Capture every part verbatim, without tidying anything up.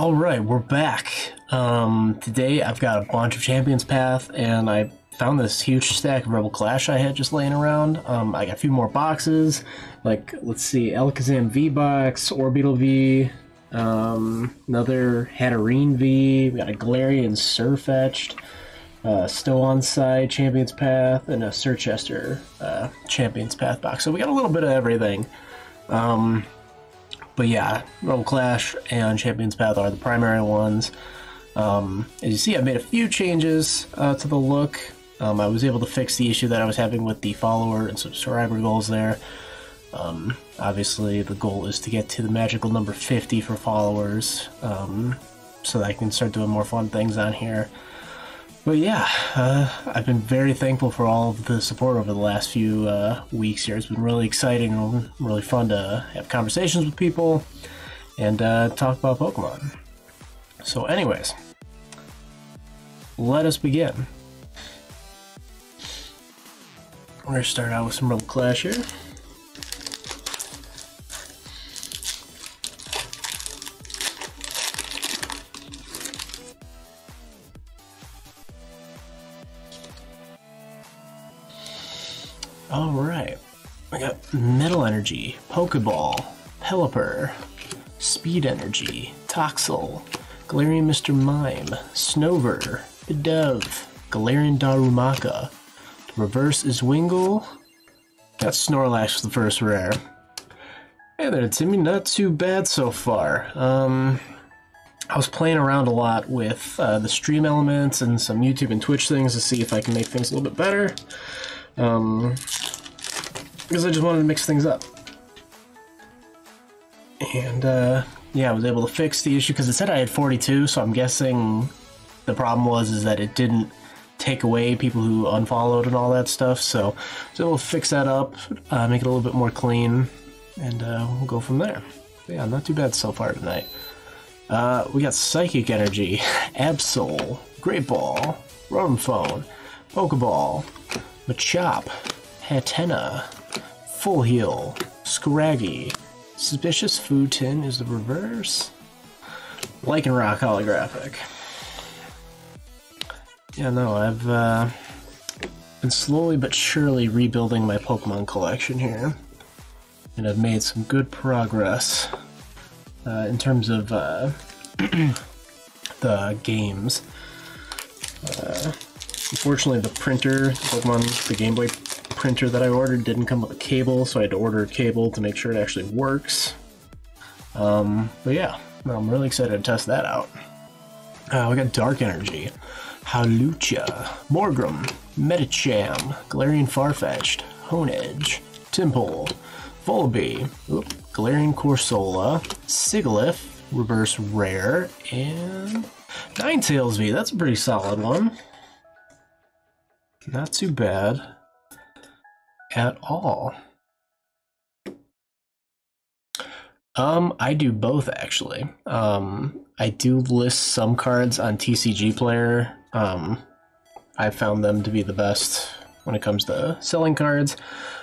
All right, we're back. Um, today I've got a bunch of Champion's Path, and I found this huge stack of Rebel Clash I had just laying around. Um, I got a few more boxes, like, let's see, Alakazam V-Box, Orbeetle V, um, another Hatterene V, we got a Galarian Sirfetch'd, uh, Stow-on-Side Champion's Path, and a Sir Chesster uh, Champion's Path box. So we got a little bit of everything. Um... But yeah, Rebel Clash and Champion's Path are the primary ones. Um, as you see, I made a few changes uh, to the look. Um, I was able to fix the issue that I was having with the follower and subscriber goals there. Um, obviously, the goal is to get to the magical number fifty for followers, um, so that I can start doing more fun things on here. But yeah, uh, I've been very thankful for all of the support over the last few uh, weeks here. It's been really exciting and really fun to have conversations with people and uh, talk about Pokemon. So anyways, let us begin. We're going to start out with some Rebel Clash here. Alright, I got Metal Energy, Pokeball, Pelipper, Speed Energy, Toxel, Galarian Mister Mime, Snover, Bidove, Galarian Darumaka, the reverse is Wingull, got Snorlax for the first rare. Hey there Timmy, not too bad so far. Um, I was playing around a lot with uh, the stream elements and some YouTube and Twitch things to see if I can make things a little bit better. Um, because I just wanted to mix things up. And, uh, yeah, I was able to fix the issue, because it said I had forty-two, so I'm guessing the problem was is that it didn't take away people who unfollowed and all that stuff, so I was able to fix that up, uh, make it a little bit more clean, and, uh, we'll go from there. But yeah, not too bad so far tonight. Uh, we got Psychic Energy, Absol, Great Ball, Rotomphone, Pokeball, Machop, Hatena, Full Heal, Scraggy, Suspicious Food Tin is the reverse, Lycanroc holographic. Yeah, no, I've uh, been slowly but surely rebuilding my Pokemon collection here, and I've made some good progress uh, in terms of uh, the games. Uh, Unfortunately, the printer, the Pokemon, the Game Boy printer that I ordered didn't come with a cable, so I had to order a cable to make sure it actually works. Um, but yeah, I'm really excited to test that out. Uh, we got Dark Energy, Hawlucha, Morgrem, Medicham, Galarian Farfetch'd, Honedge, Timple, Volibee, oops, Galarian Corsola, Sigilyph, Reverse Rare, and Ninetales V. That's a pretty solid one. Not too bad at all. Um, I do both actually. Um, I do list some cards on T C G Player. Um, I found them to be the best when it comes to selling cards.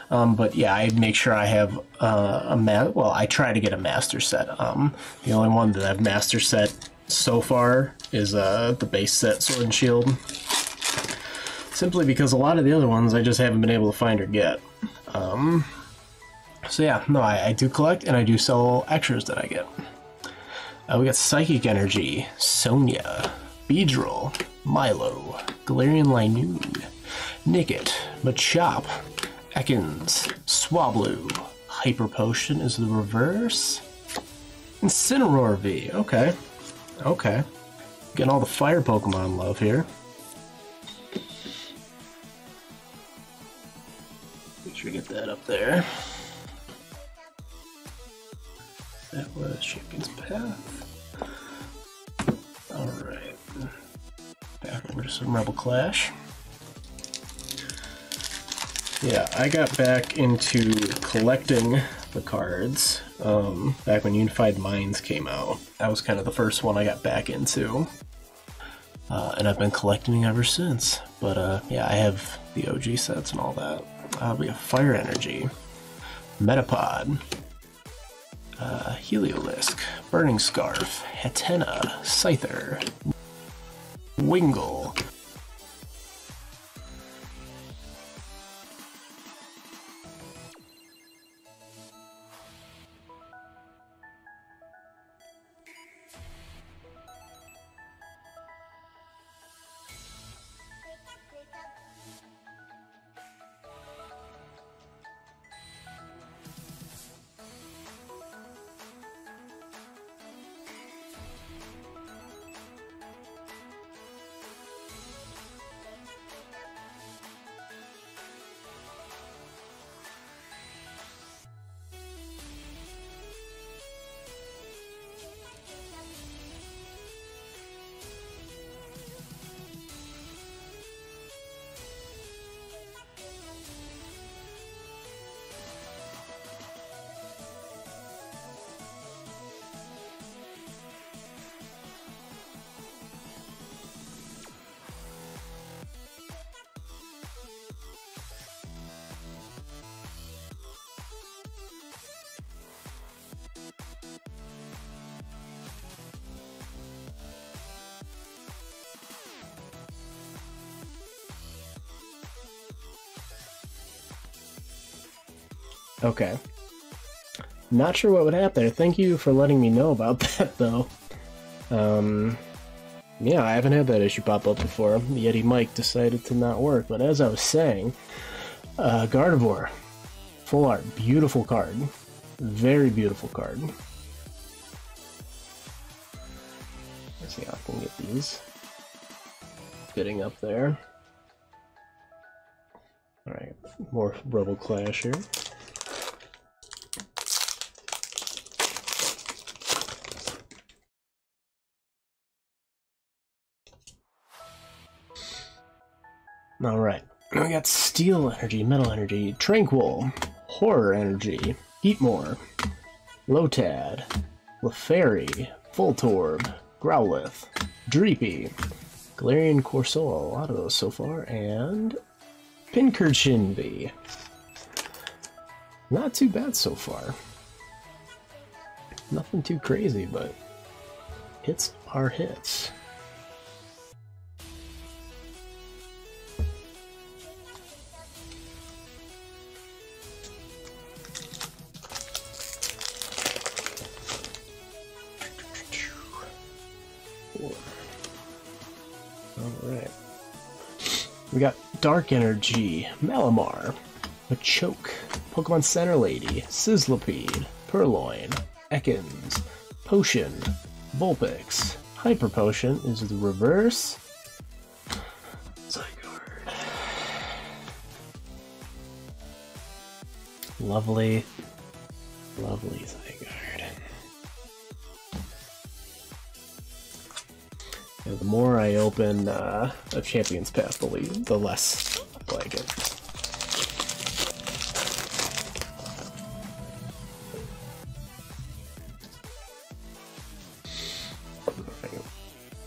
Um, but yeah, I make sure I have uh, a ma- well, I try to get a master set. Um, the only one that I've master set so far is uh, the base set Sword and Shield. Simply because a lot of the other ones I just haven't been able to find or get. Um, so yeah, no, I, I do collect and I do sell extras that I get. Uh, we got Psychic Energy, Sonya, Beedrill, Milo, Galarian Linoone, Nickit, Machop, Ekans, Swablu, Hyper Potion is the reverse, Incineroar V, okay, okay. Getting all the fire Pokemon love here. Get that up there. That was Champion's Path. Alright. Back over to some Rebel Clash. Yeah, I got back into collecting the cards um, back when Unified Minds came out. That was kind of the first one I got back into. Uh, and I've been collecting ever since. But uh, yeah, I have the O G sets and all that. Uh, we have Fire Energy, Metapod, Uh, Heliolisk, Burning Scarf, Hatena, Scyther, Wingull, Okay. Not sure what would happen there. Thank you for letting me know about that, though. Um, yeah, I haven't had that issue pop up before. The Yeti mic decided to not work, but as I was saying, uh, Gardevoir. Full art. Beautiful card. Very beautiful card. Let's see how I can get these. Getting up there. Alright, more Rebel Clash here. Alright, we got Steel Energy, Metal Energy, Tranquil, Horror Energy, Heatmore, Lotad, Lefairy, Voltorb, Growlithe, Dreepy, Galarian Corsola, a lot of those so far, and Pincurchinby. Not too bad so far. Nothing too crazy, but hits are hits. We got Dark Energy, Malamar, Machoke, Pokemon Center Lady, Sizzlipede, Purloin, Ekans, Potion, Vulpix, Hyper Potion is the reverse. Zygarde. Lovely, lovely Zygarde. And the more I open uh, a Champion's Path, the, the less I like it.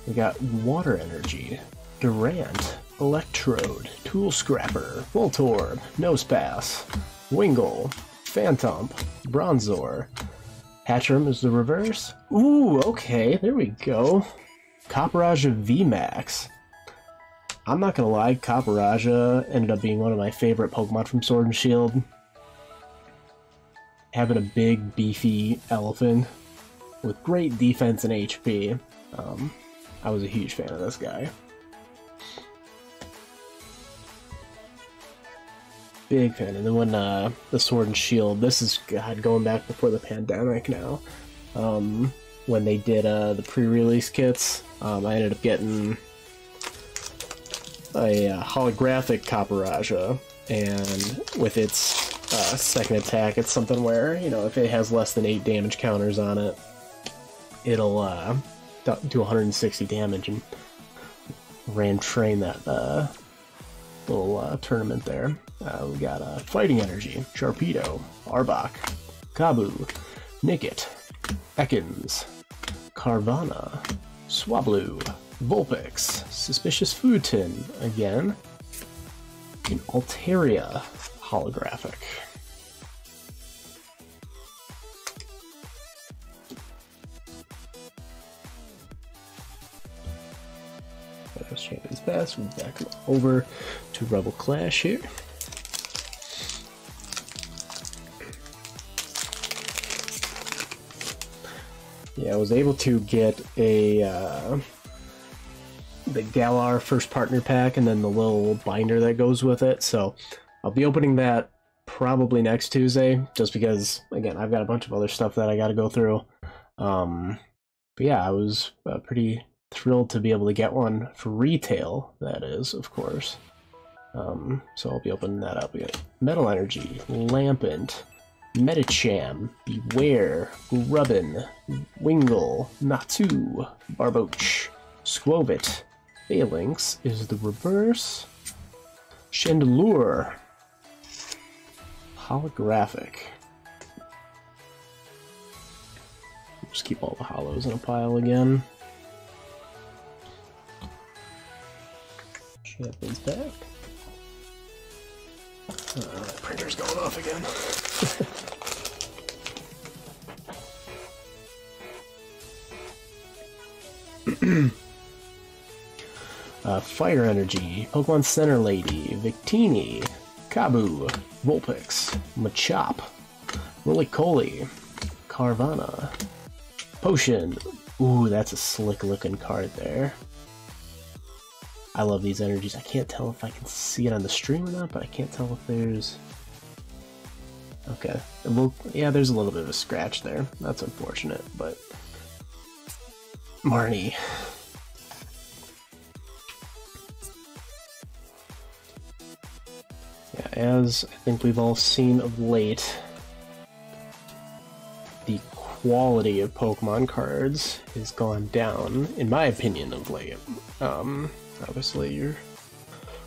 We got Water Energy, Durant, Electrode, Tool Scrapper, Voltorb, Nosepass, Wingull, Phantomp, Bronzor. Hatterene is the reverse. Ooh, okay, there we go. Copperaja V-Max. I'm not gonna lie, Copperaja ended up being one of my favorite Pokemon from Sword and Shield. Having a big, beefy elephant with great defense and H P. Um, I was a huge fan of this guy. Big fan. And then when uh, the Sword and Shield, this is, God, going back before the pandemic now. Um... When they did uh, the pre-release kits, um, I ended up getting a uh, holographic Copperaja, and with its uh, second attack, it's something where, you know, if it has less than eight damage counters on it, it'll uh, do one hundred sixty damage, and ran train that uh, little uh, tournament there. Uh, we got uh, Fighting Energy, Sharpedo, Arbok, Kabu, Nickit, Ekans, Carvana, Swablu, Vulpix, Suspicious Food Tin, again, an Altaria holographic. across Champion's Path. We'll back him over to Rebel Clash here. Yeah, I was able to get a uh, the Galar first partner pack and then the little binder that goes with it. So I'll be opening that probably next Tuesday, just because, again, I've got a bunch of other stuff that I got to go through. Um, but yeah, I was uh, pretty thrilled to be able to get one for retail, that is, of course. Um, so I'll be opening that up. We got Metal Energy, Lampent, Medicham, Beware, Grubbin, Wingull, Natu, Barboach, Squovit, Phalanx is the reverse, Chandelure, Holographic. Just keep all the hollows in a pile again. Champion's back. Uh, printer's going off again. uh, Fire Energy, Pokemon Center Lady, Victini, Kabu, Vulpix, Machop, Roly-Coly, Carvana, Potion. Ooh, that's a slick looking card there. I love these energies. I can't tell if I can see it on the stream or not, but I can't tell if there's... Okay. Well, yeah, there's a little bit of a scratch there. That's unfortunate, but... Marnie. Yeah, as I think we've all seen of late, the quality of Pokemon cards has gone down, in my opinion, of late. Um... Obviously, you're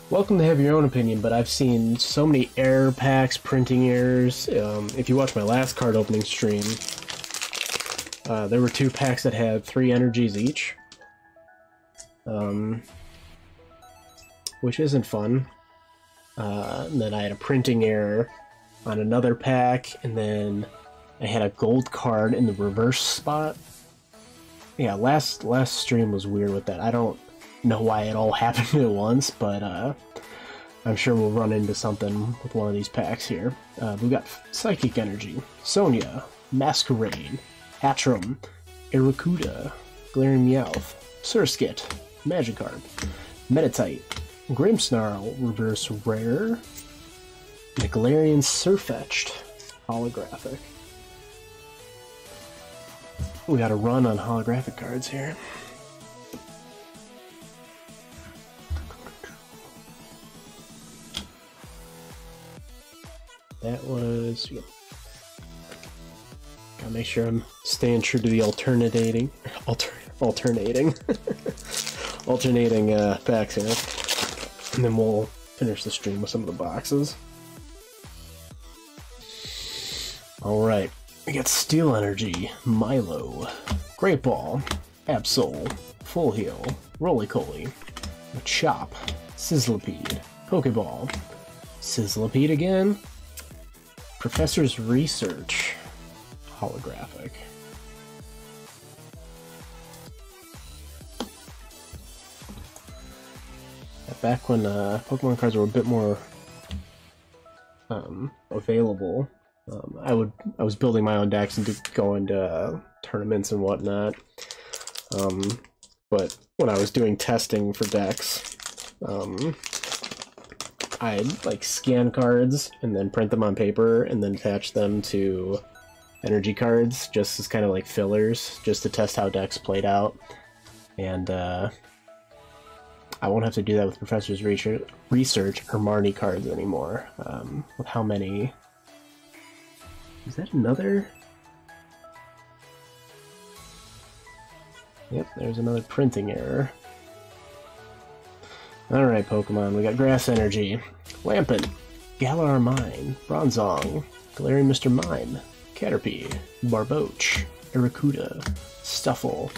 welcome to have your own opinion, but I've seen so many error packs, printing errors. Um, if you watch my last card opening stream, uh, there were two packs that had three energies each, um, which isn't fun. Uh, and then I had a printing error on another pack, and then I had a gold card in the reverse spot. Yeah, last last stream was weird with that. I don't know why it all happened at once, but uh, I'm sure we'll run into something with one of these packs here. Uh, we've got Psychic Energy, Sonya, Masquerade, Hatchram, Aracuda, Glaring Meowth, Surskit, Magikarp, Meditite, Grimmsnarl, Reverse Rare, Galarian Sirfetch'd, Holographic. We got a run on holographic cards here. That was... Yep. Gotta make sure I'm staying true to the alternating... Alter, alternating. alternating uh, packs here. And then we'll finish the stream with some of the boxes. Alright. We got Steel Energy, Milo, Great Ball, Absol, Full Heal, Roly-Coly, Machop, Sizzlipede, Pokeball, Sizzlipede again, Professor's Research, holographic. Back when uh, Pokemon cards were a bit more um, available, um, I would I was building my own decks and going to uh, tournaments and whatnot. Um, but when I was doing testing for decks, um, I'd like scan cards and then print them on paper and then attach them to energy cards just as kind of like fillers, just to test how decks played out. And uh, I won't have to do that with Professor's Research or Marnie cards anymore. Um, with how many? Is that another? Yep, there's another printing error. Alright, Pokemon, we got Grass Energy, Lampent, Galar Mine, Bronzong, Galarian Mister Mime, Caterpie, Barboach, Aracuda, Stuffle,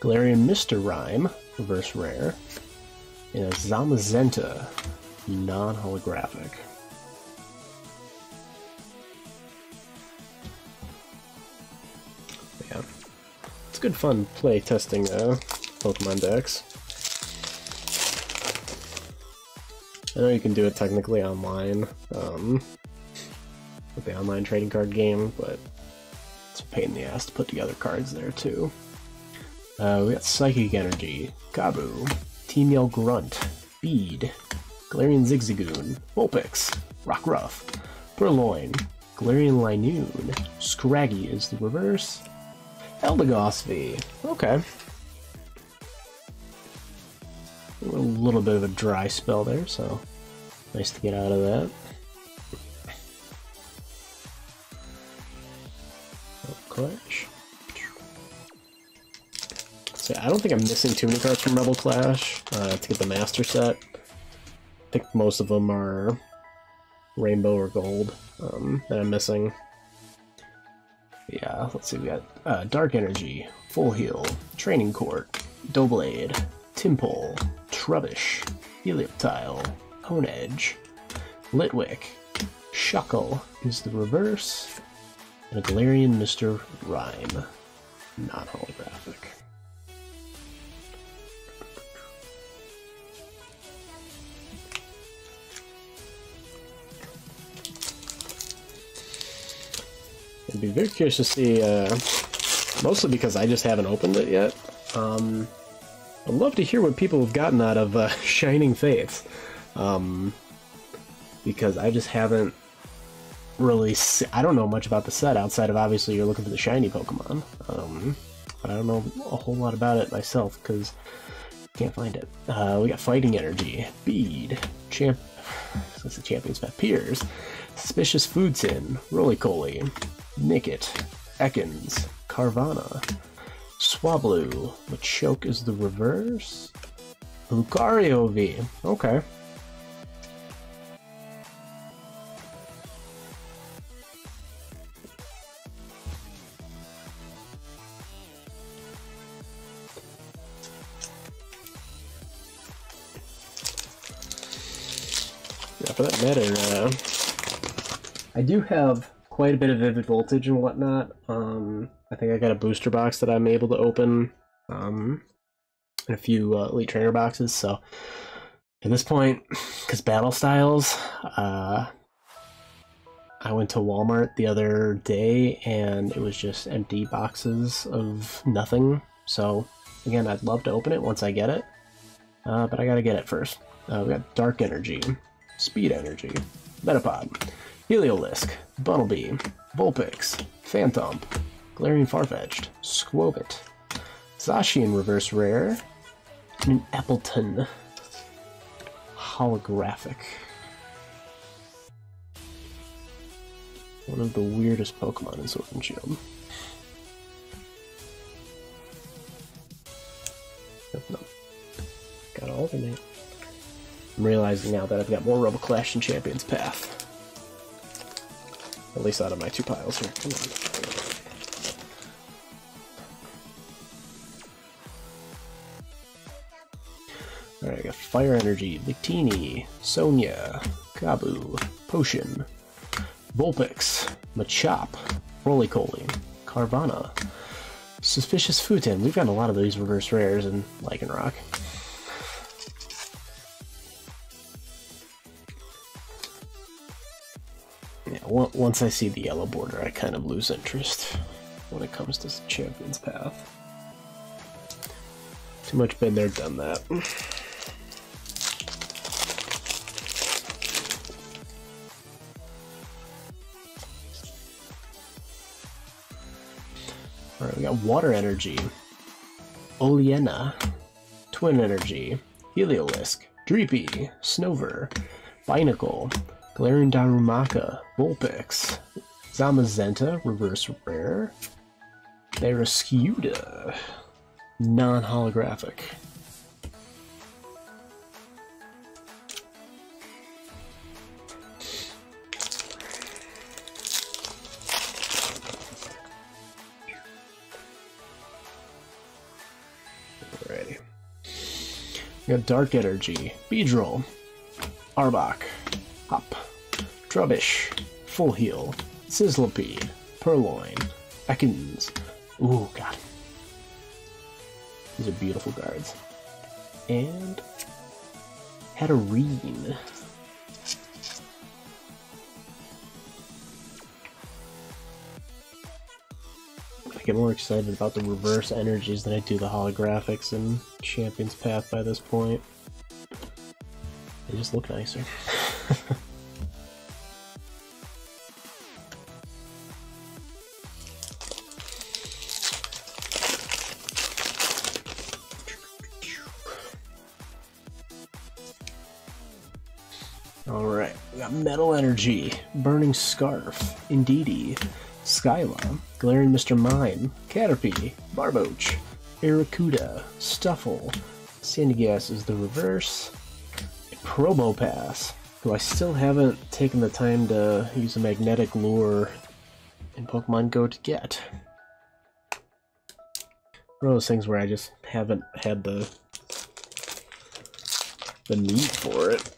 Galarian Mister Rhyme, Reverse Rare, and a Zamazenta, non-holographic. Yeah, it's good fun play testing uh, Pokemon decks. I know you can do it technically online, um, with the online trading card game, but it's a pain in the ass to put together cards there too. Uh, we got Psychic Energy, Kabu, Teamyell Grunt, Bead, Galarian Zigzagoon, Vulpix, Rockruff, Purloin, Galarian Linoon, Scraggy is the reverse, Eldegoss V, okay. A little bit of a dry spell there, so nice to get out of that. Clutch. So I don't think I'm missing too many cards from Rebel Clash uh, to get the Master Set. I think most of them are Rainbow or Gold um, that I'm missing. Yeah, let's see, we got uh, Dark Energy, Full Heal, Training Court, Doublade, Timpole, Trubbish, Helioptile, Honedge, Litwick, Shuckle is the reverse, and a Galarian Mister Rhyme, not holographic. I'd be very curious to see, uh, mostly because I just haven't opened it yet. Um, I'd love to hear what people have gotten out of uh, Shining Faith, um, because I just haven't really... Se I don't know much about the set outside of obviously you're looking for the shiny Pokemon, um, but I don't know a whole lot about it myself because I can't find it. Uh, we got Fighting Energy, Bead, Champ... That's the Champion's Path, Piers, Suspicious Food Tin, Roly-Coly, Nickit, Ekans, Carvana, Swablu, Machoke is the reverse, Lucario V, okay. Yeah, for that matter, uh, I do have quite a bit of Vivid Voltage and whatnot. Um, I think I got a booster box that I'm able to open, um, and a few uh, Elite Trainer boxes, so at this point, because Battle Styles, uh, I went to Walmart the other day and it was just empty boxes of nothing, so again, I'd love to open it once I get it, uh, but I gotta get it first. Uh, we got Dark Energy, Speed Energy, Metapod, Heliolisk, Bunnelby, Vulpix, Phantomp, Galarian Farfetch'd, Squobit, Zacian Reverse Rare, and an Appleton holographic. One of the weirdest Pokemon in Sword and Shield. Nope, nope. Gotta alternate. I'm realizing now that I've got more Rebel Clash and Champion's Path. At least out of my two piles here. Come on. Alright, I got Fire Energy, Victini, Sonia, Kabu, Potion, Vulpix, Machop, Roly-Coly, Carvana, Suspicious Futon. We've got a lot of these reverse rares in Lycanroc. Yeah, once I see the yellow border, I kind of lose interest when it comes to Champion's Path. Too much been there, done that. Alright, we got Water Energy, Oleana, Twin Energy, Heliolisk, Dreepy, Snover, Binacle, Galarian Darumaka, Vulpix, Zamazenta, Reverse Rare, Barrascuda, non-holographic. Alrighty. We got Dark Energy, Beedrill, Arbok, Hop, Trubbish, Full Heal, Sizzlipede, Purloin, Ekans. Ooh, God. These are beautiful cards. And Hatterene I get more excited about the reverse energies than I do the holographics in Champion's Path by this point. They just look nicer. Alright, we got Metal Energy, Burning Scarf, Indeedee, Skyla, Glaring Mister Mime, Caterpie, Barboach, Barracuda, Stuffle, Sandygast is the reverse, Probopass, who I still haven't taken the time to use a magnetic lure in Pokemon Go to get. One of those things where I just haven't had the the need for it.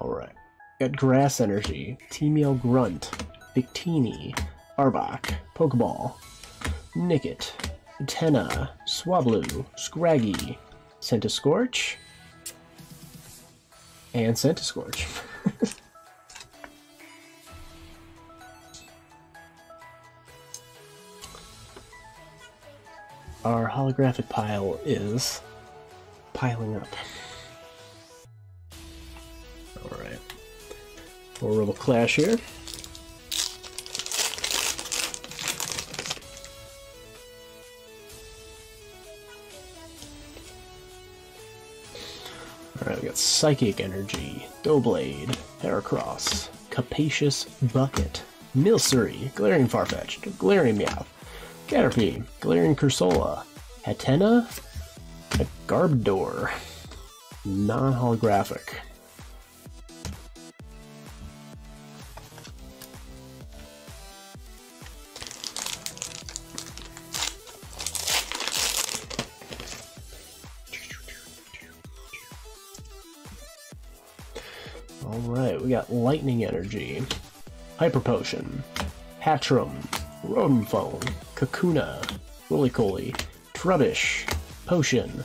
Alright. Got Grass Energy, Teameo Grunt, Victini, Arbok, Pokeball, Nickit, Tenna, Swablu, Scraggy, Scentiscorch, and Scentiscorch. Our holographic pile is piling up. Alright. More Rebel Clash here. Alright, we got Psychic Energy, Doublade, Heracross, Capacious Bucket, Milcery, Glaring Farfetch'd, Glaring Meowth, Caterpie, Glaring Cursola, Hatena, a Garbodor, non-holographic. Alright, we got Lightning Energy, Hyper Potion, Hatchrim, Rotomphone, Kakuna, Roly-Coly, Trubbish, Potion,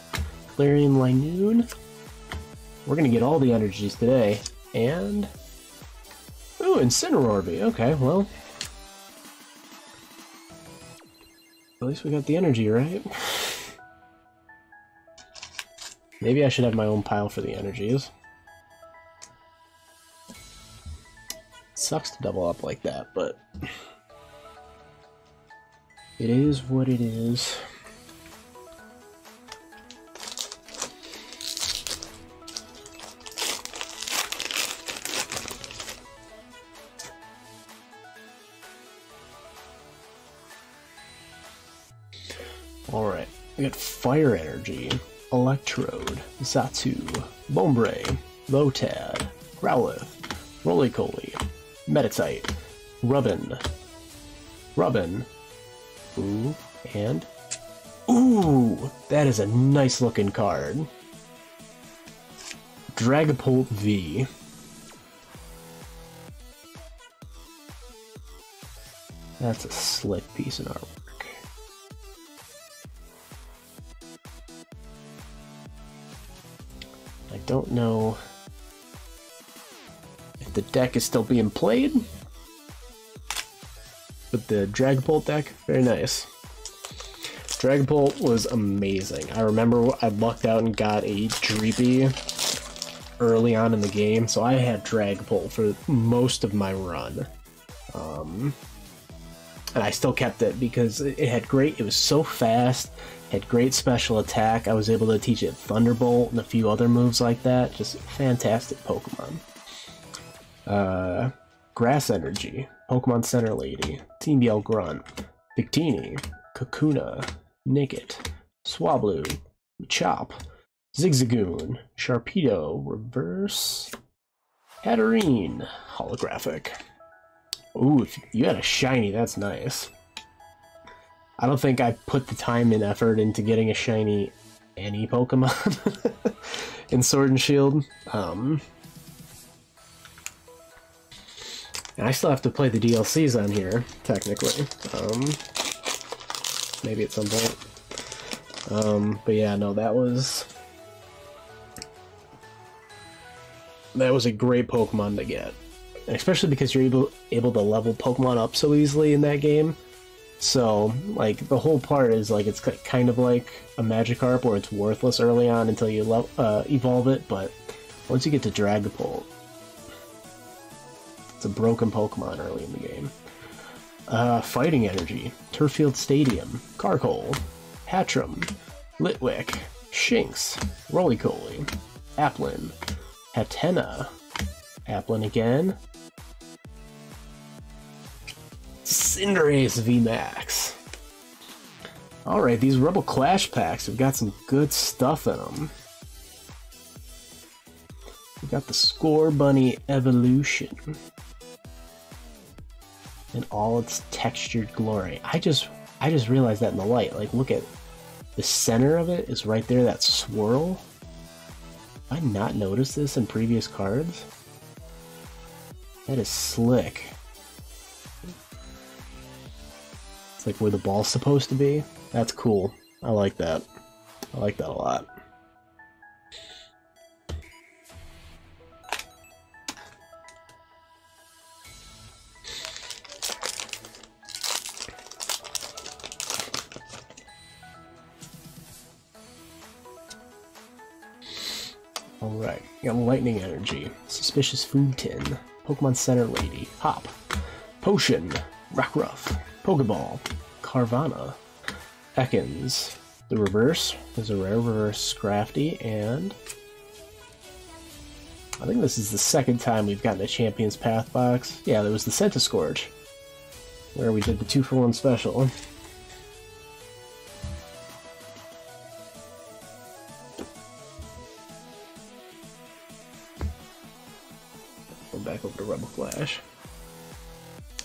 Galarian Linoone. We're gonna get all the energies today, and... Ooh, Incineroar. Okay, well... At least we got the energy, right? Maybe I should have my own pile for the energies. Sucks to double up like that, but it is what it is. Alright, we got Fire Energy, Electrode, Zatsu, Bombray, Lotad, Growlithe, Roly-Coly, Meditite, Rubbin, Rubbin, ooh, and ooh, that is a nice looking card. Dragapult V. That's a slick piece of artwork. I don't know. The deck is still being played, but the Dragapult deck, very nice. Dragapult was amazing. I remember I lucked out and got a Dreepy early on in the game, so I had Dragapult for most of my run. Um, and I still kept it because it had great, it was so fast, had great special attack. I was able to teach it Thunderbolt and a few other moves like that. Just fantastic Pokemon. Uh, Grass Energy, Pokemon Center Lady, Teameo Grunt, Victini, Kakuna, Nickit, Swablu, Chop, Zigzagoon, Sharpedo, Reverse, Hatterene, Holographic. Ooh, if you had a shiny, that's nice. I don't think I put the time and effort into getting a shiny any Pokemon in Sword and Shield. Um... And I still have to play the D L Cs on here, technically. Um, maybe at some point. Um, but yeah, no, that was... That was a great Pokemon to get. especially because you're able able to level Pokemon up so easily in that game. So, like, the whole part is, like, it's kind of like a Magikarp where it's worthless early on until you le uh, evolve it, but once you get to Dragapult, it's a broken Pokemon early in the game. Uh, Fighting Energy, Turffield Stadium, Karkole, Hatchram, Litwick, Shinx, Roly-Coly, Applin, Hatena, Applin again, Cinderace V-Max. Alright, these Rebel Clash packs have got some good stuff in them. We got the Score Bunny Evolution in all its textured glory. I just I just realized that in the light. Like, look at the center of it is right there, that swirl. Have I not noticed this in previous cards? That is slick. It's like where the ball's supposed to be. That's cool. I like that. I like that a lot. Alright, got Lightning Energy, Suspicious Food Tin, Pokemon Center Lady, Hop, Potion, Rockruff, Pokeball, Carvanha, Ekans, the reverse, there's a rare reverse Scrafty, and I think this is the second time we've gotten a Champion's Path box. Yeah, there was the Scentiscourge, where we did the two for one special.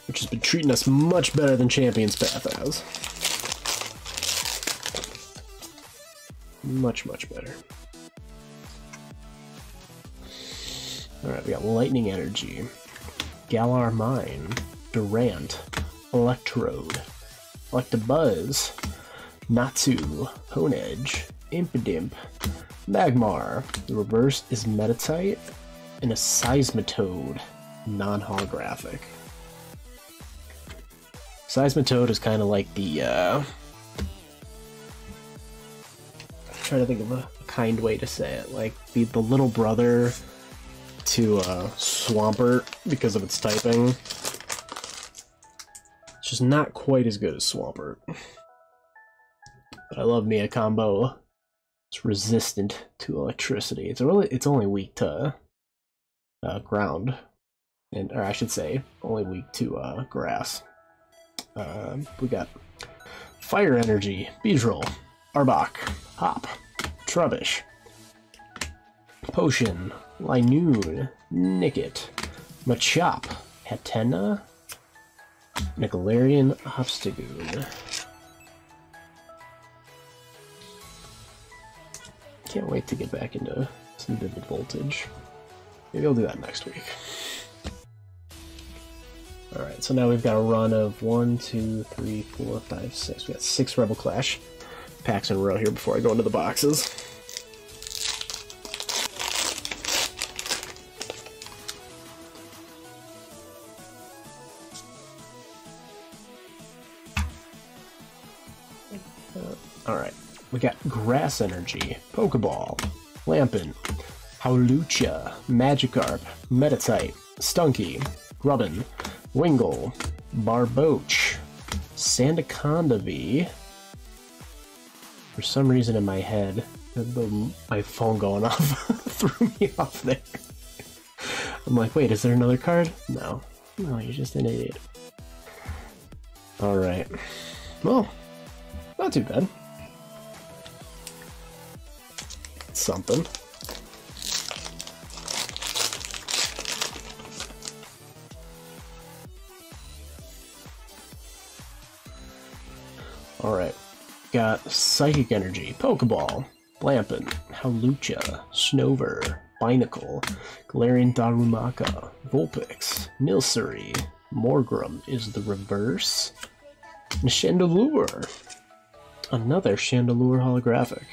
Which has been treating us much better than Champion's Path has. Much, much better. Alright, we got Lightning Energy, Galar Mine, Durant, Electrode, Electabuzz, Natsu, Honedge, Impidimp, Magmar. The reverse is Metatite and a Seismitoad, non-holographic. Seismitoad is kind of like the, uh... I'm trying to think of a kind way to say it. Like, the, the little brother to uh, Swampert because of its typing. It's just not quite as good as Swampert. But I love Mia Combo. It's resistant to electricity. It's really, it's only weak to uh, ground. And, or I should say, only weak to uh, grass. Uh, we got Fire Energy, Beedrill, Arbok, Hop, Trubbish, Potion, Linoone, Nickit, Machop, Hatena, Galarian Obstagoon. Can't wait to get back into some Vivid Voltage. Maybe I'll do that next week. Alright, so now we've got a run of one, two, three, four, five, six. We got six Rebel Clash packs in a row here before I go into the boxes. Uh, Alright, we got Grass Energy, Pokeball, Lampin, Hawlucha, Magikarp, Metatite, Stunky, Grubbin, Wingull, Barboach, Sandaconda V. For some reason in my head, the, the, my phone going off threw me off there. I'm like, wait, is there another card? No. No, you're just an idiot. Alright. Well, not too bad. Something. Alright, got Psychic Energy, Pokeball, Blampin, Hawlucha, Snover, Binacle, Galarian Darumaka, Vulpix, Milsari, Morgrem is the reverse, and Chandelure, another Chandelure holographic.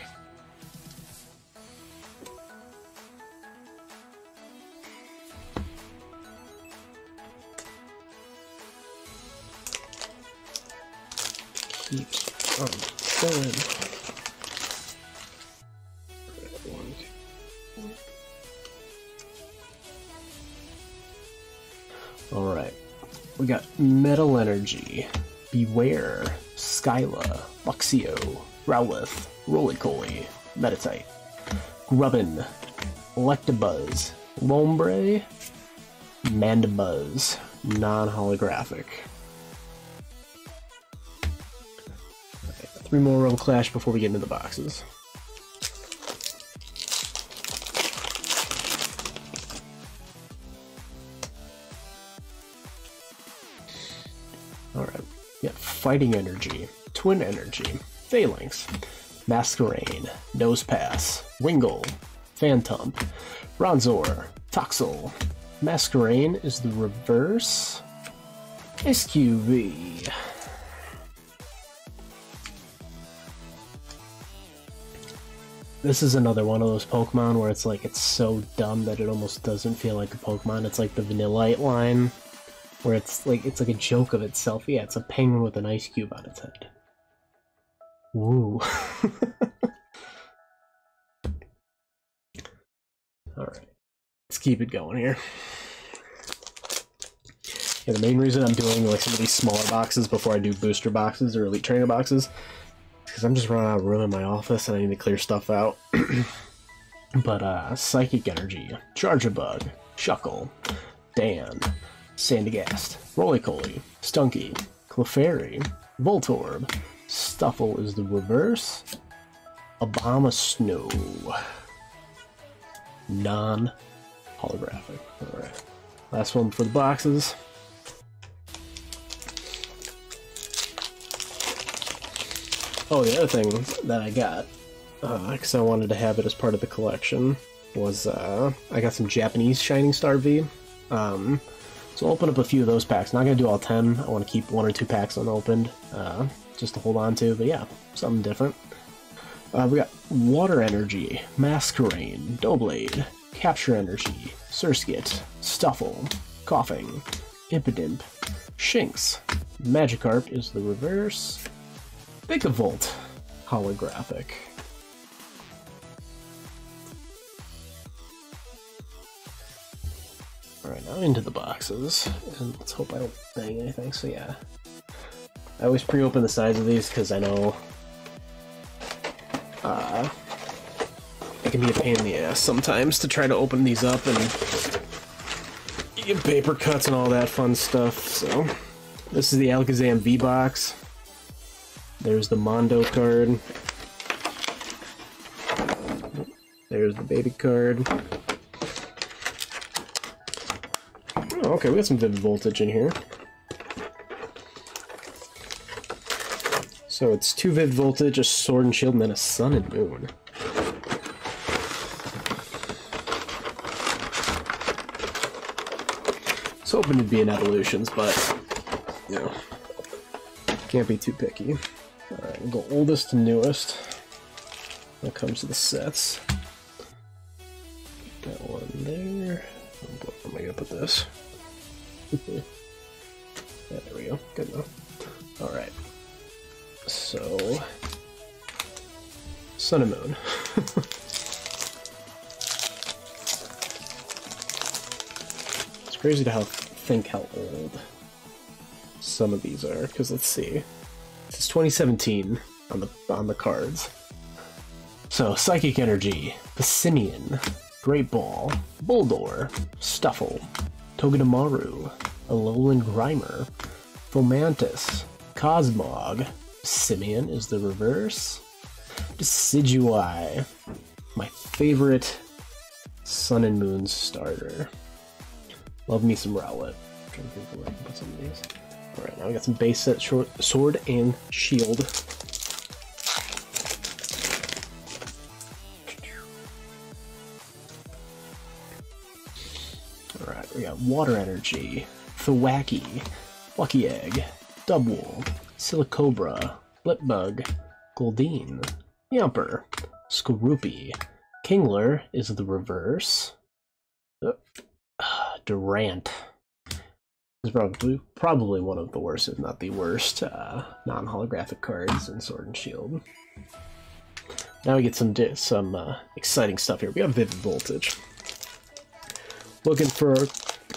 keep on going. Alright, we got Metal Energy, Beware, Skyla, Luxio, Rowlith, Roly-Coly, Meditite, Grubbin, Electabuzz, Lombre, Mandibuzz, non-holographic. Right, three more Rebel Clash before we get into the boxes. Alright, yeah, Fighting Energy, Twin Energy, Phalanx, Masquerain, Nosepass, Wingull, Phantom, Bronzor, Toxel. Masquerain is the reverse. S Q V. This is another one of those Pokemon where it's like it's so dumb that it almost doesn't feel like a Pokemon. It's like the Vanillite line where it's like it's like a joke of itself. Yeah, it's a penguin with an ice cube on its head. Woo. Alright. Let's keep it going here. Yeah, the main reason I'm doing like some of these smaller boxes before I do booster boxes or elite trainer boxes is because I'm just running out of room in my office and I need to clear stuff out. But uh, Psychic Energy, Charger Bug, Shuckle, Dan, Sandygast, Roly-Coly, Stunky, Clefairy, Voltorb, Stuffle is the reverse, Abomasnow. Non holographic. Alright. Last one for the boxes. Oh, the other thing that I got, because uh, I wanted to have it as part of the collection, was uh, I got some Japanese Shining Star V. Um, so I'll open up a few of those packs. Not going to do all ten. I want to keep one or two packs unopened uh, just to hold on to, but yeah, something different. Uh, we got Water Energy, Masquerain, Doublade, Capture Energy, Surskit, Stuffle, Coughing, Impidimp, Shinx, Magikarp is the reverse, Pikavolt, holographic. Alright, now into the boxes, and let's hope I don't bang anything, so yeah. I always pre-open the sides of these because I know Uh, it can be a pain in the ass sometimes to try to open these up and you get paper cuts and all that fun stuff. So this is the Alakazam V-Box. There's the Mondo card. There's the baby card. Oh, okay, we got some Vivid Voltage in here. So it's two Vivid Voltage, a Sword and Shield, and then a Sun and Moon. I was hoping it'd be an Evolutions, but, you know, can't be too picky. Alright, we'll go oldest to newest when it comes to the sets. Put that one there. Where am I gonna put this? Yeah, there we go. Good enough. Alright. So, Sun and Moon. It's crazy to how think how old some of these are. Because let's see, this is twenty seventeen on the on the cards. So, Psychic Energy, Piscinian, Great Ball, Bulldor, Stuffle, Togedemaru, Alolan Grimer, Fomantis, Cosmog. Simeon is the reverse. Decidueye, my favorite Sun and Moon starter. Love me some Rowlet. I'm trying to think where I can put some of these. All right, now we got some base set short, Sword and Shield. All right, we got Water Energy, Thwacky, Lucky Egg, Dubwool, Silicobra, Blipbug, Goldeen, Yamper, Skorupi, Kingler is the reverse, Durant, It's probably probably one of the worst, if not the worst, uh, non-holographic cards in Sword and Shield. Now we get some some uh, exciting stuff here. We have Vivid Voltage. Looking for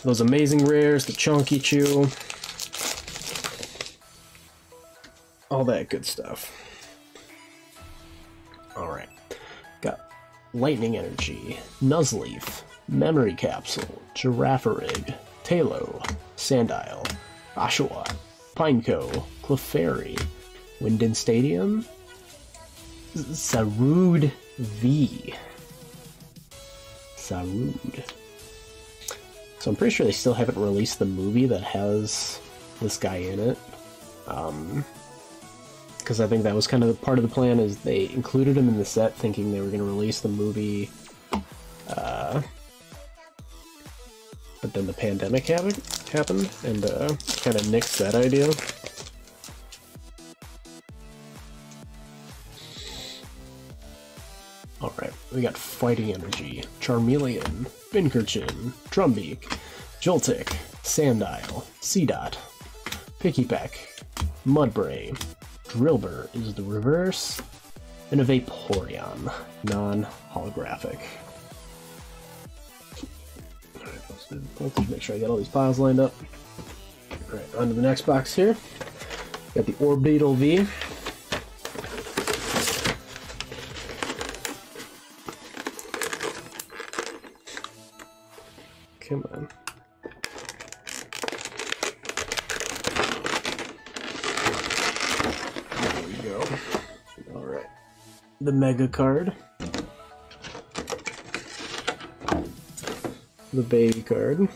those amazing rares, the Chonky Chew, all that good stuff. All right, got Lightning Energy, Nuzleaf, Memory Capsule, Girafarig, Talo, Sandile, Oshawa, Pineco, Clefairy, Winden Stadium, Sarud V. Sarud. So I'm pretty sure they still haven't released the movie that has this guy in it. Um, because I think that was kind of part of the plan, is they included him in the set thinking they were going to release the movie. Uh... But then the pandemic happened, and uh, kind of nixed that idea. Alright, we got Fighting Energy, Charmeleon, Pincurchin, Drumbeak, Joltik, Sandile, Seedot, Pikipek, Mudbray, Drillbur is the reverse, and a Vaporeon, non-holographic. Let's make sure I get all these piles lined up. Alright, on to the next box here. Got the Orbeetle V. Come on. There we go. Alright. The Mega card. The baby card,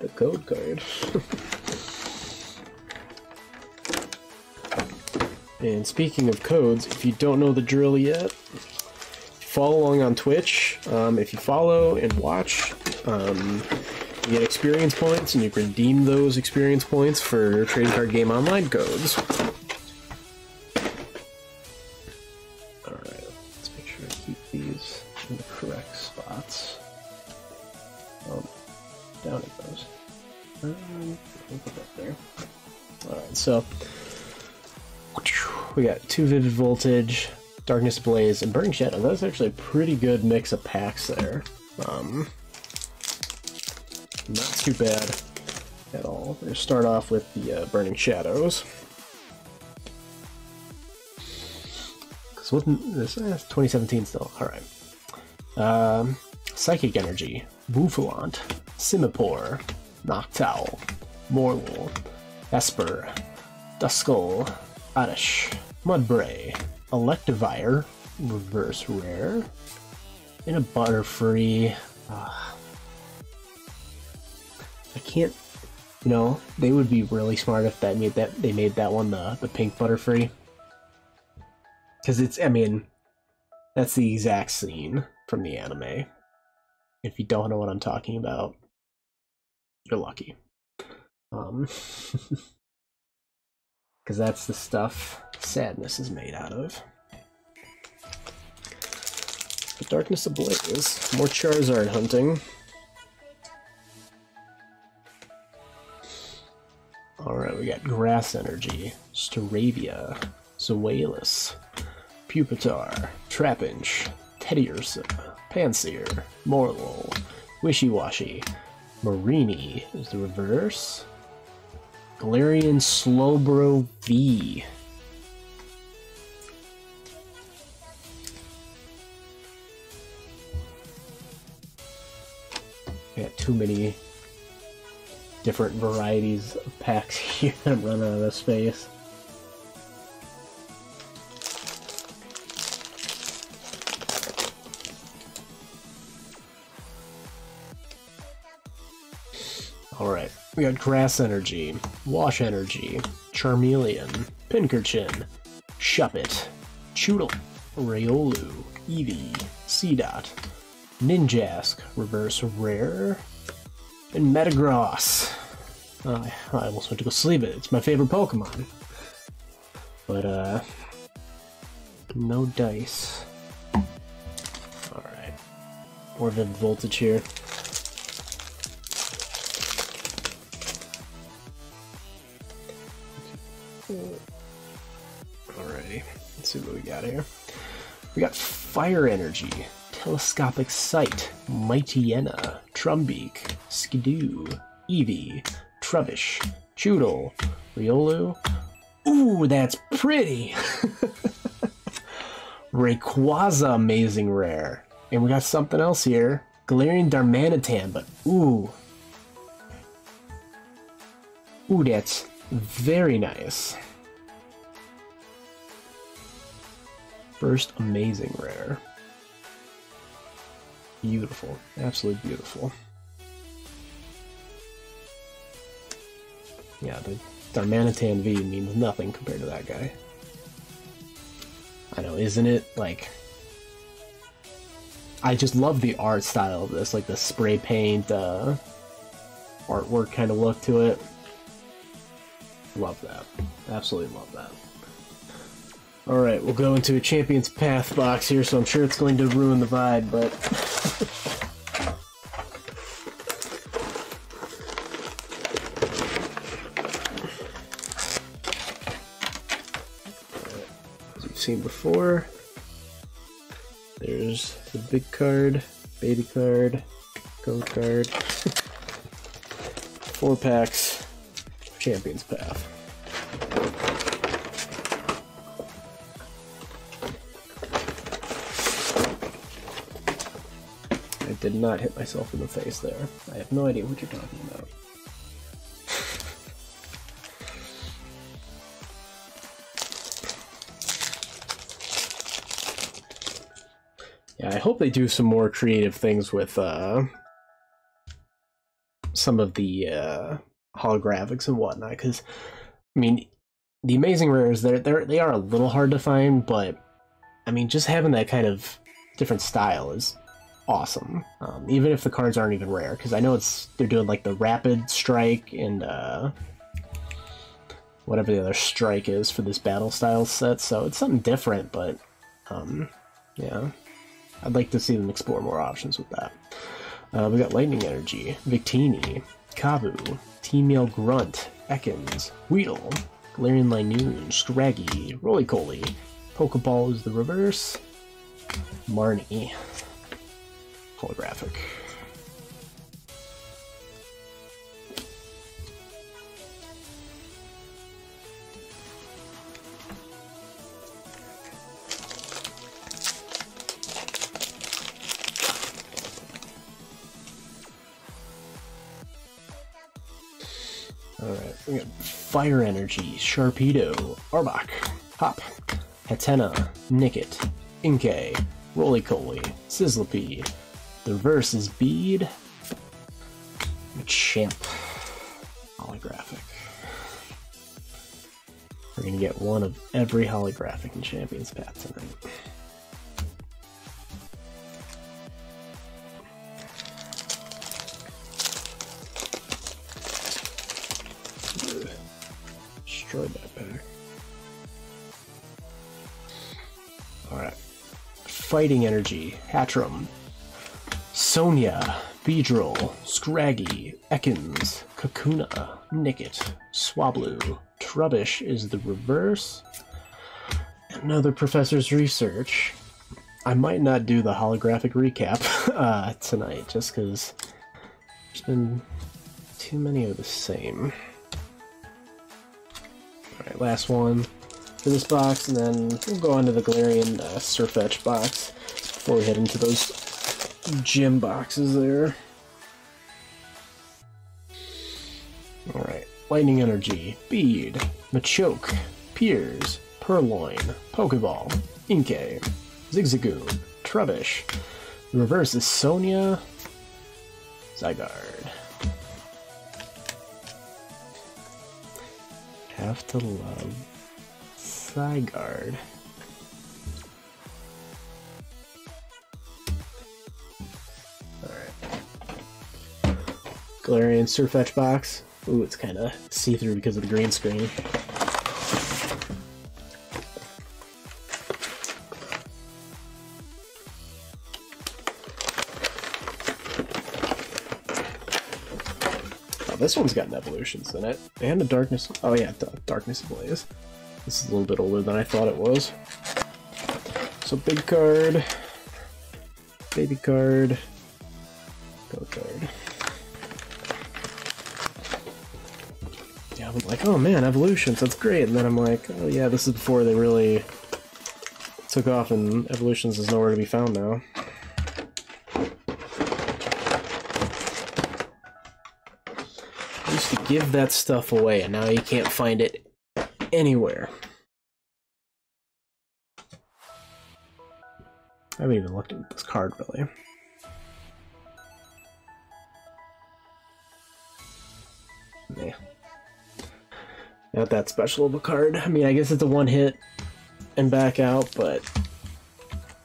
the code card, and speaking of codes, if you don't know the drill yet, follow along on Twitch. Um, if you follow and watch, um, you get experience points, and you can redeem those experience points for trading card game online codes. So, we got two Vivid Voltage, Darkness Ablaze, and Burning Shadows. That's actually a pretty good mix of packs there. Um, not too bad at all. We're going to start off with the uh, Burning Shadows. Because wasn't this eh, twenty seventeen still? Alright. Um, Psychic Energy, Bouffalant, Simipour, Noctowl, Morlul, Esper, Duskull, Oddish, Mudbray, Electivire, reverse rare, and a Butterfree. Uh, I can't, you know, they would be really smart if that made that they made that one the, the pink Butterfree. Because it's, I mean, that's the exact scene from the anime. If you don't know what I'm talking about, you're lucky. Um, because that's the stuff Sadness is made out of. But Darkness Ablaze, more Charizard hunting. Alright, we got Grass Energy, Staravia, Zoalis, Pupitar, Trapinch, Teddy Ursa, Pansear, Morlul, Wishy-Washy, Marini is the reverse, Galarian Slowbro V. We got too many different varieties of packs here. I'm running out of space. Alright, we got Grass Energy, Wash Energy, Charmeleon, Pincurchin, Shuppet, Choodle, Riolu, Eevee, Seedot, Ninjask, reverse rare, and Metagross. Uh, I almost went to go sleep it, it's my favorite Pokemon. But, uh, no dice. Alright, more Vivid Voltage here. cool. Alrighty, let's see what we got here. We got Fire Energy, Telescopic Sight, Mightyena, Trumbeak, Skidoo, Eevee, Trubbish, Choodle, Riolu. Ooh, that's pretty! Rayquaza Amazing Rare. And we got something else here. Galarian Darmanitan, but ooh. Ooh, that's very nice. First Amazing Rare. Beautiful. Absolutely beautiful. Yeah, the Darmanitan V means nothing compared to that guy. I know, isn't it? Like, I just love the art style of this, like the spray paint uh, artwork kind of look to it. Love that. Absolutely love that. Alright, we'll go into a Champion's Path box here, so I'm sure it's going to ruin the vibe, but... As we've seen before, there's the big card, baby card, go card, four packs, Champion's Path. Did not hit myself in the face there. I have no idea what you're talking about. Yeah, I hope they do some more creative things with uh, some of the uh, holographics and whatnot, because, I mean, the Amazing Rares, they're, they're, they are a little hard to find, but, I mean, just having that kind of different style is awesome, um, even if the cards aren't even rare, because I know it's they're doing like the Rapid Strike and uh, whatever the other strike is for this Battle Styles set, so it's something different, but um, yeah, I'd like to see them explore more options with that. Uh, we got Lightning Energy, Victini, Kabu, T-Mail Grunt, Ekans, Weedle, Galarian Linoon, Scraggy, Roly-Coly, Pokeball is the reverse, Marnie. Holographic. Alright, we got Fire Energy, Sharpedo, Arbok, Hop, Hatena, Nickit, Inkay, Roly-Coly, Sizzlipede. The reverse is Bead. Machamp. Holographic. We're gonna get one of every holographic in Champion's Path tonight. Ugh. Destroyed that better. Alright. Fighting Energy. Hatterene. Sonia, Beedrill, Scraggy, Ekans, Kakuna, Nickit, Swablu, Trubbish is the reverse. Another Professor's Research. I might not do the holographic recap uh, tonight, just because there's been too many of the same. Alright, last one for this box, and then we'll go on to the Galarian uh, Sirfetch'd box before we head into those gym boxes there. Alright. Lightning Energy, Bead, Machoke, Piers, Purloin, Pokeball, Inkay, Zigzagoon, Trubbish. The reverse is Sonia, Zygarde. Have to love Zygarde. Galarian Sirfetch'd box. Ooh, it's kind of see-through because of the green screen. Oh, this one's got an Evolutions in it, and a Darkness, oh yeah, Darkness Ablaze. This is a little bit older than I thought it was. So big card, baby card, go card. Yeah, I'm like, oh man, Evolutions, that's great, and then I'm like, oh yeah, this is before they really took off, and Evolutions is nowhere to be found now. I used to give that stuff away, and now you can't find it anywhere. I haven't even looked at this card, really. Yeah. Not that special of a card. I mean, I guess it's a one hit and back out, but...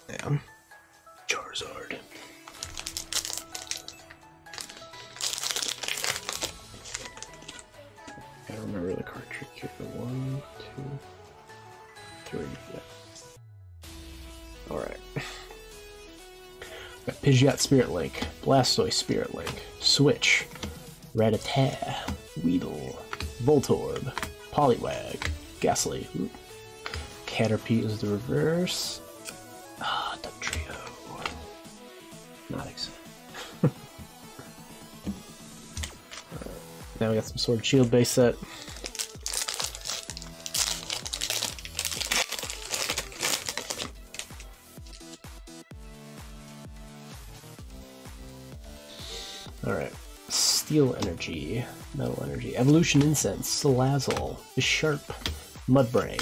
damn. Charizard. I don't remember the card trick here. One, two, three, yeah. Alright. Got Pidgeot Spirit Link, Blastoise Spirit Link, Switch, Rattata, Weedle, Voltorb, Poliwag, Ghastly, Caterpie is the reverse, ah, Dugtrio, not excited. Right. Now we got some Sword and Shield base set. Steel Energy, Metal Energy, Evolution Incense, Salazzle, Bisharp, Mudbray,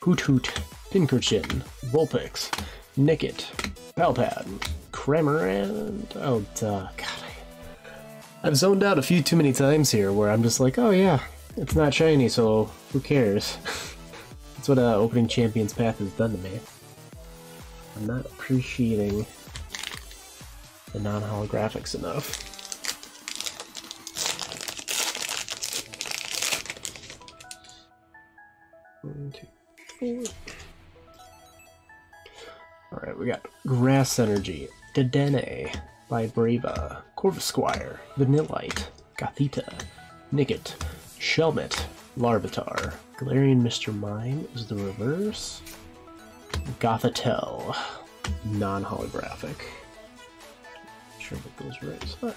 Hoot Hoot, Pincurchin, Vulpix, Nickit, Palpad, Cramorant, oh duh, god. I've zoned out a few too many times here where I'm just like, oh yeah, it's not shiny, so who cares? That's what uh, opening Champion's Path has done to me. I'm not appreciating the non-holographics enough. Alright, we got Grass Energy, Dedenne, Vibrava, Corvusquire, Vanillite, Gothita, Nickit, Shelmet, Larvitar, Galarian Mister Mime is the reverse, Gothitelle, non-holographic. Not sure what those are in the spot.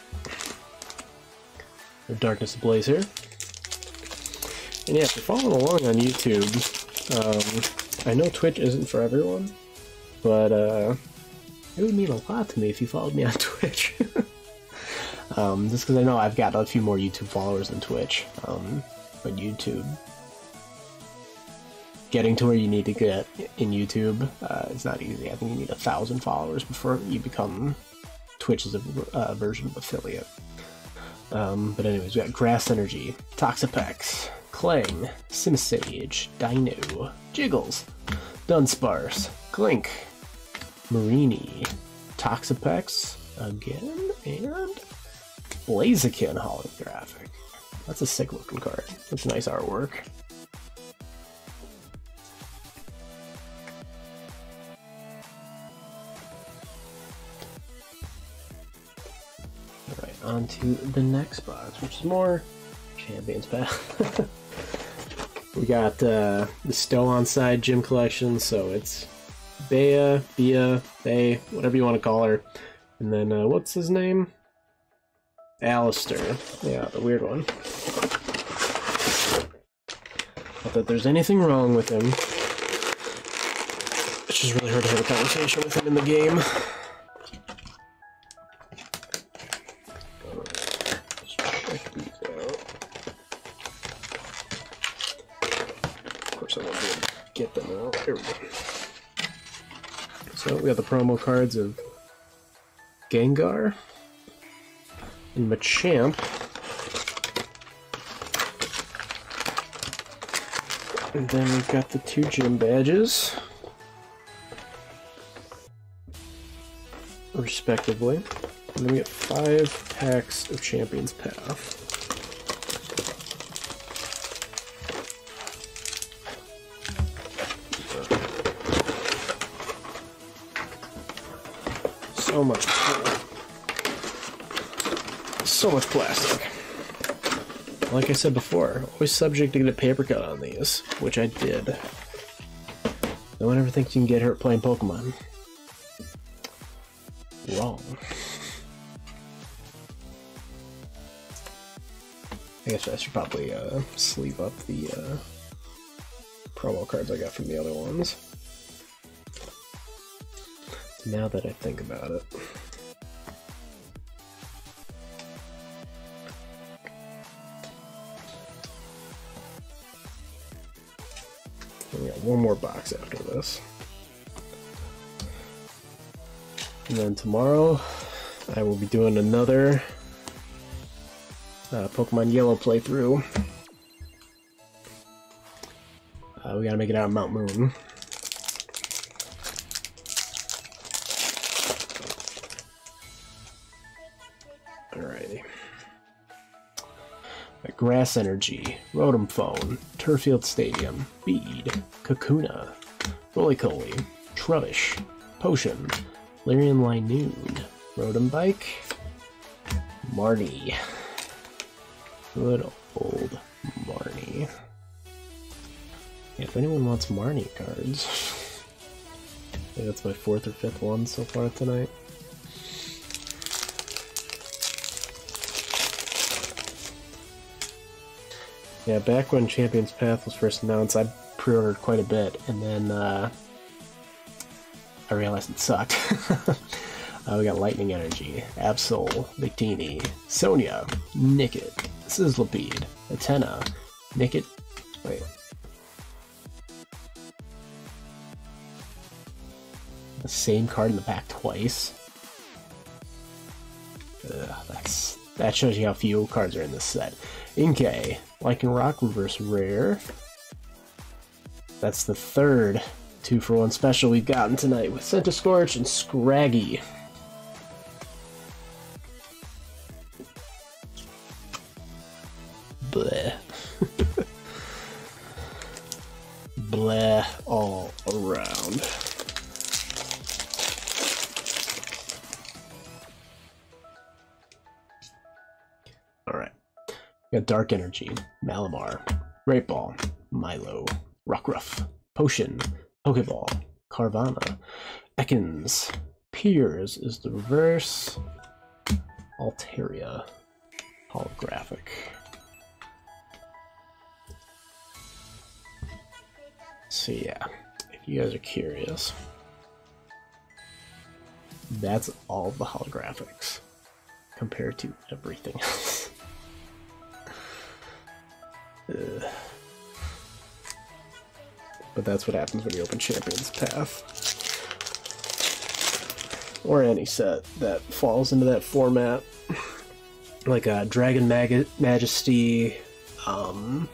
The Darkness Ablaze here. And yeah, if you're following along on YouTube, um, I know Twitch isn't for everyone, but uh, it would mean a lot to me if you followed me on Twitch. um, just because I know I've got a few more YouTube followers than Twitch, um, but YouTube, getting to where you need to get in YouTube uh, is not easy. I think you need a thousand followers before you become Twitch's uh, version of affiliate. Um, but anyways, we got Grass Energy, Toxapex, Clang, Simisage, Dino, Jiggles, Dunsparce, Clink, Marini, Toxapex again, and Blaziken holographic. That's a sick looking card. That's nice artwork. Alright, on to the next box, which is more Champion's Path. We got uh, the Stow-on-Side Gym Collection, so it's Bea, Bea, Bea, whatever you want to call her. And then, uh, what's his name? Alistair. Yeah, the weird one. Not that there's anything wrong with him. It's just really hard to have a conversation with him in the game. So we got the promo cards of Gengar and Machamp. And then we've got the two gym badges, respectively. And then we get five packs of Champion's Path. So much, so much plastic. like I said before, always subject to get a paper cut on these, which I did. No one ever thinks you can get hurt playing Pokemon. Wrong. I guess I should probably uh, sleeve up the uh, promo cards I got from the other ones. Now that I think about it. We got one more box after this. And then tomorrow I will be doing another uh, Pokemon Yellow playthrough. Uh, we gotta make it out of Mount Moon. Alrighty. Grass Energy, Rotom Phone, Turffield Stadium, Bead, Kakuna, Roly-Coly, Trubbish, Potion, Larian Linoon, Rotom Bike, Marnie. Good old Marnie. Yeah, if anyone wants Marnie cards, I think that's my fourth or fifth one so far tonight. Yeah, back when Champion's Path was first announced, I pre-ordered quite a bit, and then uh, I realized it sucked. uh, we got Lightning Energy, Absol, Victini, Sonia, Nickit, Sizzlipede, Atena, Nickit. Wait. The same card in the back twice. Ugh, that's, that shows you how few cards are in this set. Inkay, Lycanroc, Reverse Rare. That's the third two for one special we've gotten tonight with Centiskorch and Scraggy. Bleh. Bleh all around. We got Dark Energy, Malamar, Great Ball, Milo, Rockruff, Potion, Pokeball, Carvana, Ekans, Piers is the reverse, Altaria, Holographic. So yeah, if you guys are curious, that's all the holographics compared to everything else. Ugh. But that's what happens when you open Champion's Path. Or any set that falls into that format. Like uh, Dragon Mag Majesty, um,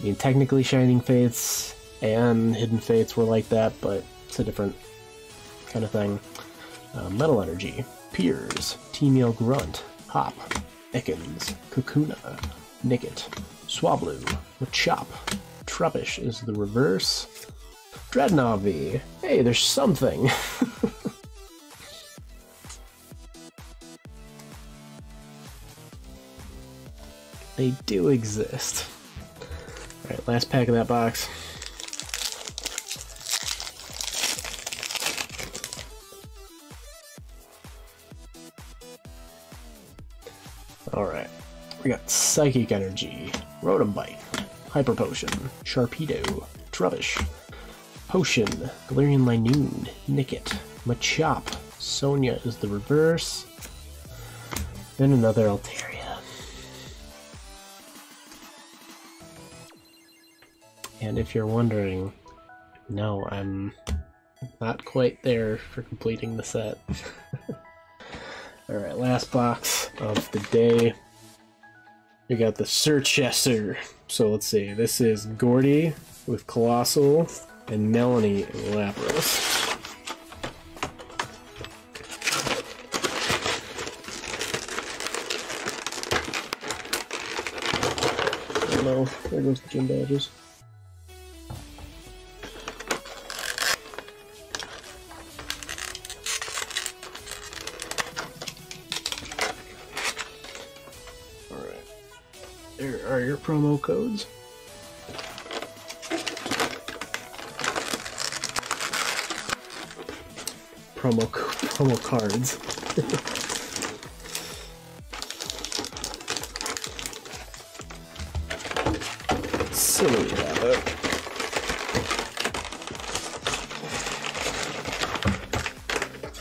I mean, technically Shining Faiths and Hidden Faiths were like that, but it's a different kind of thing. Uh, Metal Energy, Piers, T-Meal Grunt, Hop, Ekans, Kakuna, Nickit, Swablu, Machop, Trubbish is the reverse, Dreadnought. Hey, there's something! They do exist. Alright, last pack of that box. Alright. We got Psychic Energy, Rotom Bite, Hyper Potion, Sharpedo, Trubbish, Potion, Galarian Linoon, Nickit, Machop, Sonia is the reverse, then another Altaria. And if you're wondering, no, I'm not quite there for completing the set. Alright, last box of the day. We got the Sir Chesster. So let's see. This is Gordy with Colossal and Melanie Lapras. Oh no, there goes the gym badges. Rare promo codes. Promo, promo cards. Silly rabbit.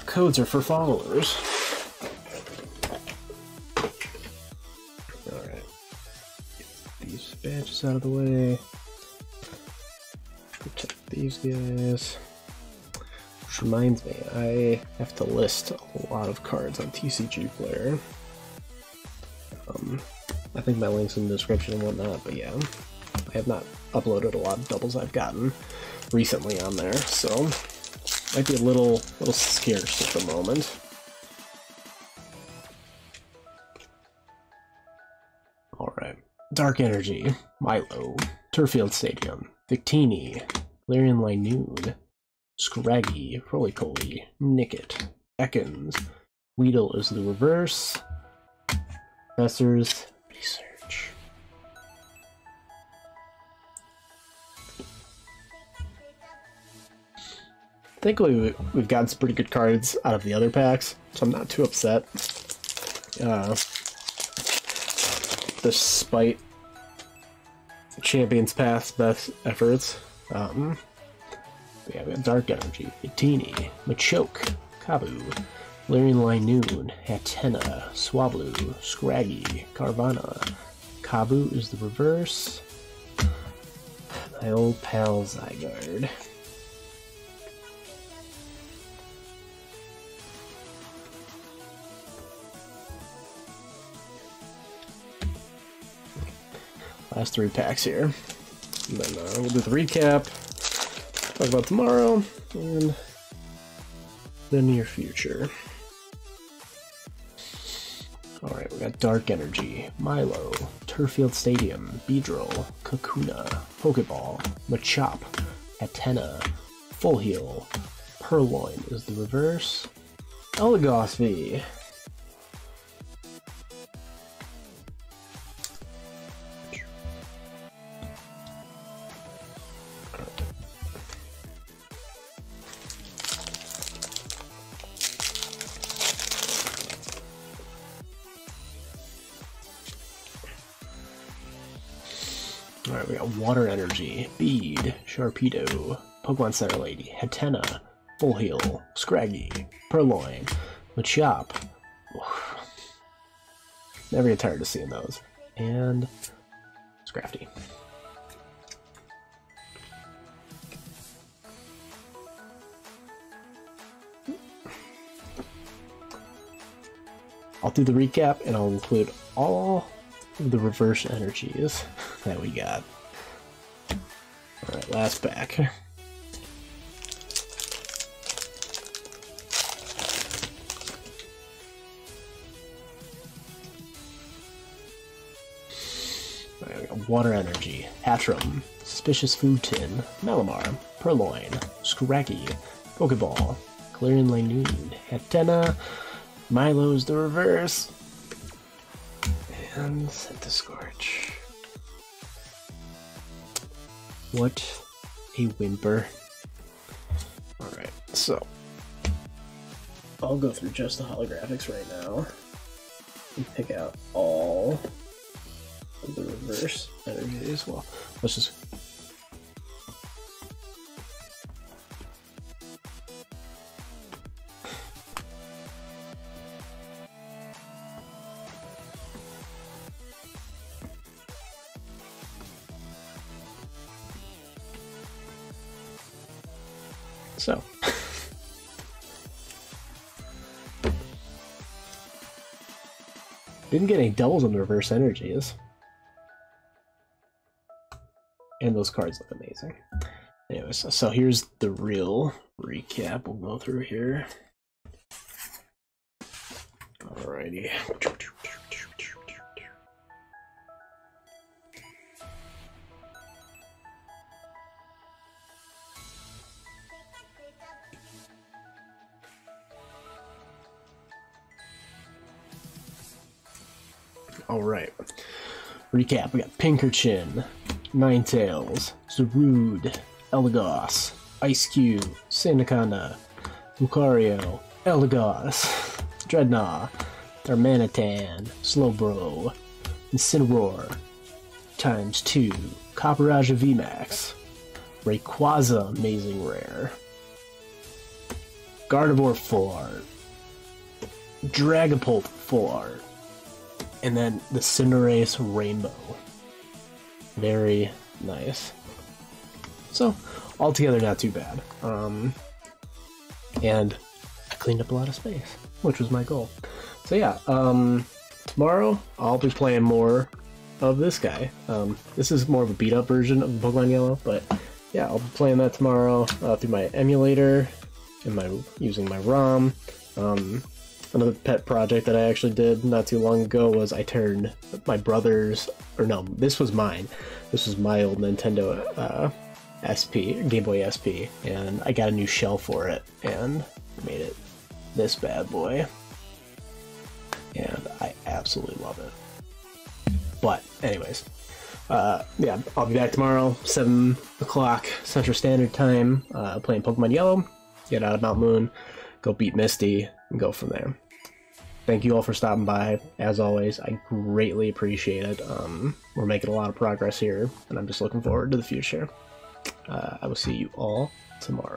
Codes are for followers. Alright. Get these badges out of the way. Protect these guys. Which reminds me, I have to list a lot of cards on T C G Player. Um, I think my link's in the description and whatnot, but yeah. I have not uploaded a lot of doubles I've gotten recently on there, so might be a little, little scarce at the moment. Alright. Dark Energy, Milo, Turffield Stadium, Victini, Galarian Linood, Scraggy, Roly-Poly, Nickit, Ekans, Weedle is the reverse, Professor's Research. I think we, we've gotten some pretty good cards out of the other packs, so I'm not too upset. Uh, despite Champion's Path's best efforts. Um, Yeah, we have Dark Energy, Victini, Machoke, Kabu, Galarian Linood, Hatena, Swablu, Scraggy, Carvana. Kabu is the reverse. My old pal Zygarde. Last three packs here. And then uh, we'll do the recap. Talk about tomorrow and the near future. Alright, we got Dark Energy, Milo, Turffield Stadium, Beedrill, Kakuna, Pokeball, Machop, Atena, Full Heal, Purloin is the reverse, Elagos V. Water Energy, Bead, Sharpedo, Pokemon Center Lady, Hatena, Full Heal, Scraggy, Purloin, Machop. Oof. Never get tired of seeing those. And Scrafty. I'll do the recap and I'll include all of the reverse energies that we got. Alright, last pack. Alright, we got Water Energy, Hatterene, Suspicious Food Tin, Malamar, Purloin, Scraggy, Pokeball, Galarian Linood, Hatena, Milo's the reverse, and set the Scorch. What a whimper. Alright, so I'll go through just the holographics right now and pick out all of the reverse energy as well. Let's just. So, didn't get any doubles on the reverse energies, and those cards look amazing. Anyways, so here's the real recap. We'll go through here. Alrighty. Recap, we got Pinkerchin, Ninetales, Zarude, Elagos, Ice Cube, Sandaconda, Lucario, Elagos, Dreadnought, Darmanitan, Slowbro, Incineroar, times two, Copperaja V max, Rayquaza Amazing Rare, Gardevoir Full Art, Dragapult Full Art, and then the Cinderace Rainbow. Very nice. So, altogether not too bad. Um, and I cleaned up a lot of space, which was my goal. So yeah, um, tomorrow I'll be playing more of this guy. Um, this is more of a beat-up version of Pokemon Yellow, but yeah, I'll be playing that tomorrow uh, through my emulator and my using my ROM. Um, another pet project that I actually did not too long ago was I turned my brother's, or no, this was mine. This was my old Nintendo uh, S P, Game Boy S P, and I got a new shell for it and made it this bad boy. And I absolutely love it. But anyways, uh, yeah, I'll be back tomorrow, seven o'clock Central Standard Time, uh, playing Pokemon Yellow, get out of Mount Moon, go beat Misty, and go from there. Thank you all for stopping by. As always, I greatly appreciate it. Um, we're making a lot of progress here, and I'm just looking forward to the future. Uh, I will see you all tomorrow.